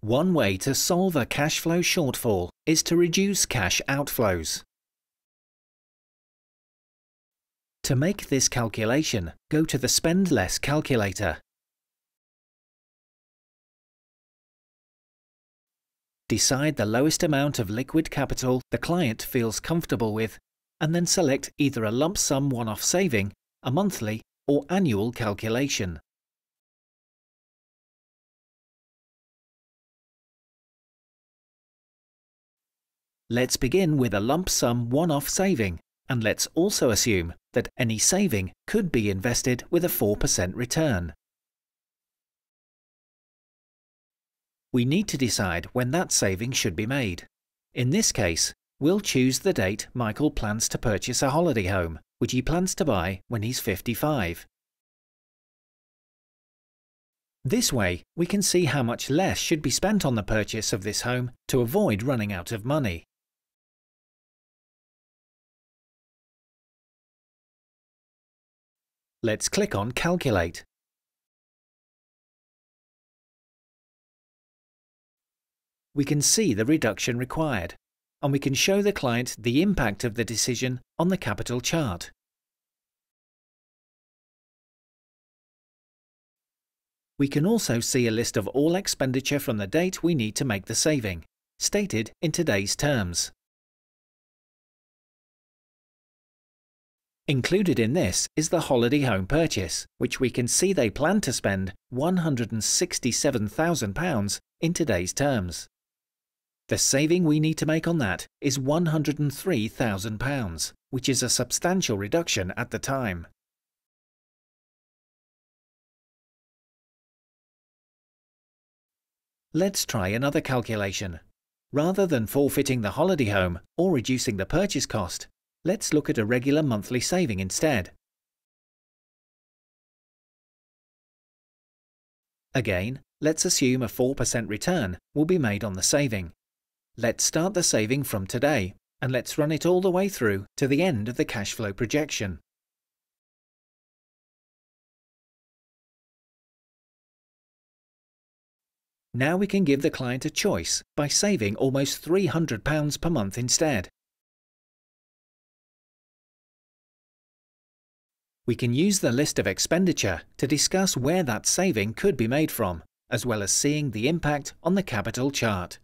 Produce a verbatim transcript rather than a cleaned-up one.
One way to solve a cash flow shortfall is to reduce cash outflows. To make this calculation, go to the Spend Less calculator. Decide the lowest amount of liquid capital the client feels comfortable with, and then select either a lump sum one-off saving, a monthly or annual calculation. Let's begin with a lump sum one-off saving, and let's also assume that any saving could be invested with a four percent return. We need to decide when that saving should be made. In this case, we'll choose the date Michael plans to purchase a holiday home, which he plans to buy when he's fifty-five. This way, we can see how much less should be spent on the purchase of this home to avoid running out of money. Let's click on Calculate. We can see the reduction required, and we can show the client the impact of the decision on the capital chart. We can also see a list of all expenditure from the date we need to make the saving, stated in today's terms. Included in this is the holiday home purchase, which we can see they plan to spend one hundred and sixty-seven thousand pounds in today's terms. The saving we need to make on that is one hundred and three thousand pounds, which is a substantial reduction at the time. Let's try another calculation. Rather than forfeiting the holiday home or reducing the purchase cost, let's look at a regular monthly saving instead. Again, let's assume a four percent return will be made on the saving. Let's start the saving from today, and let's run it all the way through to the end of the cash flow projection. Now we can give the client a choice by saving almost three hundred pounds per month instead. We can use the list of expenditure to discuss where that saving could be made from, as well as seeing the impact on the capital chart.